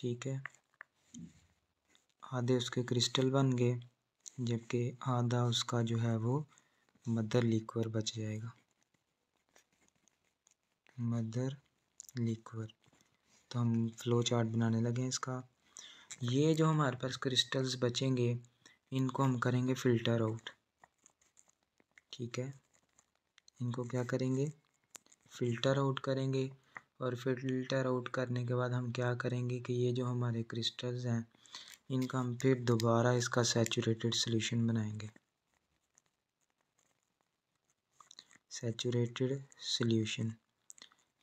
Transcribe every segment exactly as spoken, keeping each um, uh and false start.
ठीक है, आधे उसके क्रिस्टल बन गए, जबकि आधा उसका जो है वो मदर लिक्वर बच जाएगा, मदर लिक्वर। तो हम फ्लो चार्ट बनाने लगे इसका। ये जो हमारे पास क्रिस्टल्स बचेंगे इनको हम करेंगे फ़िल्टर आउट, ठीक है, इनको क्या करेंगे फ़िल्टर आउट करेंगे। और फ़िल्टर आउट करने के बाद हम क्या करेंगे कि ये जो हमारे क्रिस्टल्स हैं इनका हम फिर दोबारा इसका सैचुरेटेड सॉल्यूशन बनाएंगे, सैचुरेटेड सॉल्यूशन।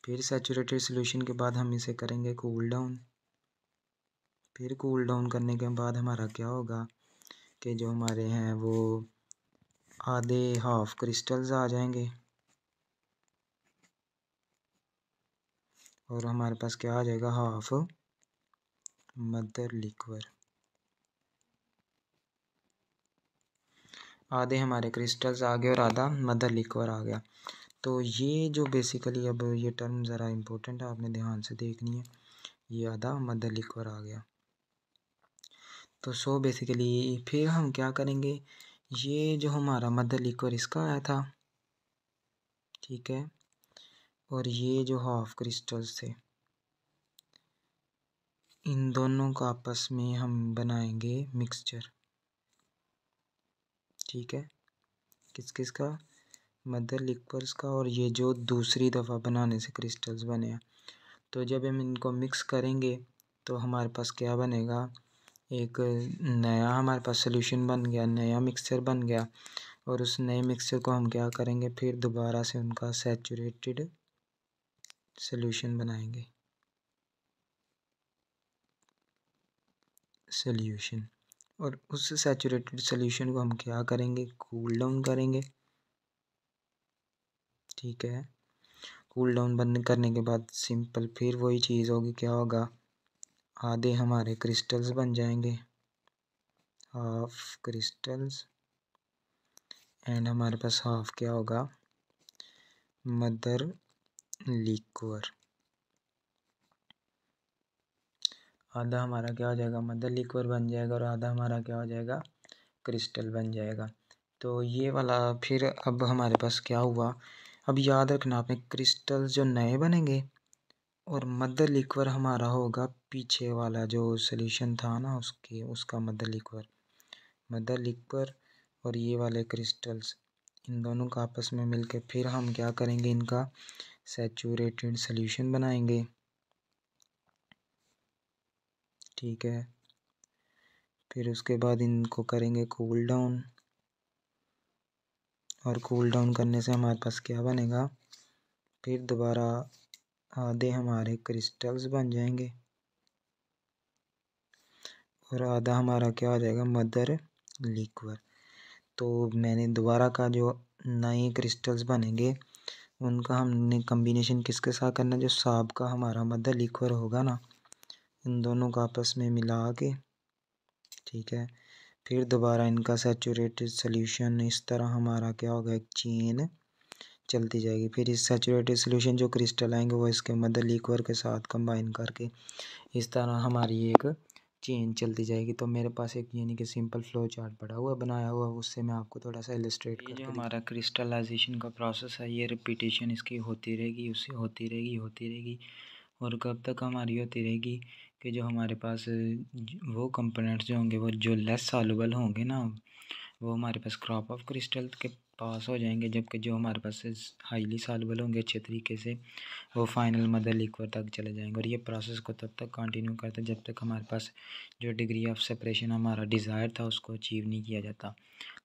फिर सैचुरेटेड सॉल्यूशन के बाद हम इसे करेंगे कूल डाउन। फिर कूल डाउन करने के बाद हमारा क्या होगा कि जो हमारे हैं वो आधे हाफ क्रिस्टल्स आ जाएंगे और हमारे पास क्या आ जाएगा, हाफ मदर लिक्वर। आधे हमारे क्रिस्टल्स आ गए और आधा मदर लिक्वर आ गया। तो ये जो बेसिकली, अब ये टर्म ज़रा इम्पोर्टेंट है, आपने ध्यान से देखनी है। ये आधा मदर लिक्वर आ गया। तो सो बेसिकली फिर हम क्या करेंगे, ये जो हमारा मदर लिक्वर इसका आया था, ठीक है, और ये जो हाफ क्रिस्टल्स थे इन दोनों का आपस में हम बनाएंगे मिक्सचर, ठीक है, किस किस का, मदर लिक्वर्स का और ये जो दूसरी दफ़ा बनाने से क्रिस्टल्स बने हैं। तो जब हम इनको मिक्स करेंगे तो हमारे पास क्या बनेगा, एक नया हमारे पास सॉल्यूशन बन गया, नया मिक्सचर बन गया। और उस नए मिक्सचर को हम क्या करेंगे, फिर दोबारा से उनका सैचुरेटेड सॉल्यूशन बनाएंगे, सॉल्यूशन। और उस सैचुरेटेड सॉल्यूशन को हम क्या करेंगे, कूल डाउन करेंगे, ठीक है। कूल डाउन बंद करने के बाद सिंपल फिर वही चीज़ होगी, क्या होगा, आधे हमारे क्रिस्टल्स बन जाएंगे, हाफ क्रिस्टल्स, एंड हमारे पास हाफ क्या होगा, मदर लिक्वर। आधा हमारा क्या हो जाएगा, मदर लिक्वर बन जाएगा और आधा हमारा क्या हो जाएगा, क्रिस्टल बन जाएगा। तो ये वाला फिर अब हमारे पास क्या हुआ, अब याद रखना आपने, क्रिस्टल्स जो नए बनेंगे और मदर लिक्वर हमारा होगा पीछे वाला जो सॉल्यूशन था ना उसके, उसका मदर लिक्वर, मदर लिक्वर और ये वाले क्रिस्टल्स इन दोनों का आपस में मिलके फिर हम क्या करेंगे, इनका सैचुरेटेड सॉल्यूशन बनाएंगे, ठीक है। फिर उसके बाद इनको करेंगे कूल डाउन और कूल डाउन करने से हमारे पास क्या बनेगा, फिर दोबारा आधे हमारे क्रिस्टल्स बन जाएंगे और आधा हमारा क्या हो जाएगा, मदर लिक्वर। तो मैंने दोबारा का जो नए क्रिस्टल्स बनेंगे उनका हमने कम्बिनेशन किसके साथ करना, जो साब का हमारा मदर लिक्वर होगा ना, इन दोनों का आपस में मिला के, ठीक है। फिर दोबारा इनका सैचुरेटेड सॉल्यूशन, इस तरह हमारा क्या होगा, एक चेन चलती जाएगी। फिर इस सैचुरेटेड सॉल्यूशन जो क्रिस्टल आएंगे वो इसके मदर लिक्वर के साथ कंबाइन करके, इस तरह हमारी एक चेन चलती जाएगी। तो मेरे पास एक यानी कि सिंपल फ्लो चार्ट पड़ा हुआ बनाया हुआ, उससे मैं आपको थोड़ा सा इलस्ट्रेट करके, हमारा क्रिस्टलाइजेशन का प्रोसेस है, ये रिपीटेशन इसकी होती रहेगी, उससे होती रहेगी होती रहेगी और कब तक हमारी होती रहेगी कि जो हमारे पास वो कंपोनेंट्स जो होंगे वो जो लेस सॉल्युबल होंगे ना वो हमारे पास क्रॉप ऑफ क्रिस्टल के पास हो जाएंगे, जबकि जो हमारे पास हाईली सॉल्युबल होंगे अच्छे तरीके से वो फाइनल मदर लिक्वर तक चले जाएंगे। और ये प्रोसेस को तब तक कंटिन्यू करते जब तक हमारे पास जो डिग्री ऑफ सेपरेशन हमारा डिज़ायर था उसको अचीव नहीं किया जाता।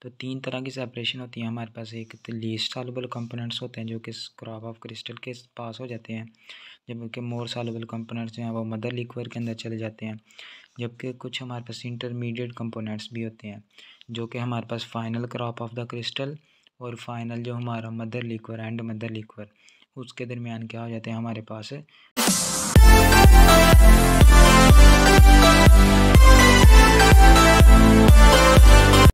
तो तीन तरह की सेपरेशन होती है हमारे पास, एक लीस्ट सॉल्युबल कंपोनेंट्स होते हैं जो कि क्रॉप ऑफ क्रिस्टल के पास हो जाते हैं, जबकि मोर सॉल्युबल कंपोनेंट्स हैं वो मदर लिक्वर के अंदर चले जाते हैं, जबकि कुछ हमारे पास इंटरमीडिएट कंपोनेंट्स भी होते हैं जो कि हमारे पास final crop of the crystal और फाइनल जो हमारा mother liquor and mother liquor उसके दरमियान क्या हो जाते हैं हमारे पास।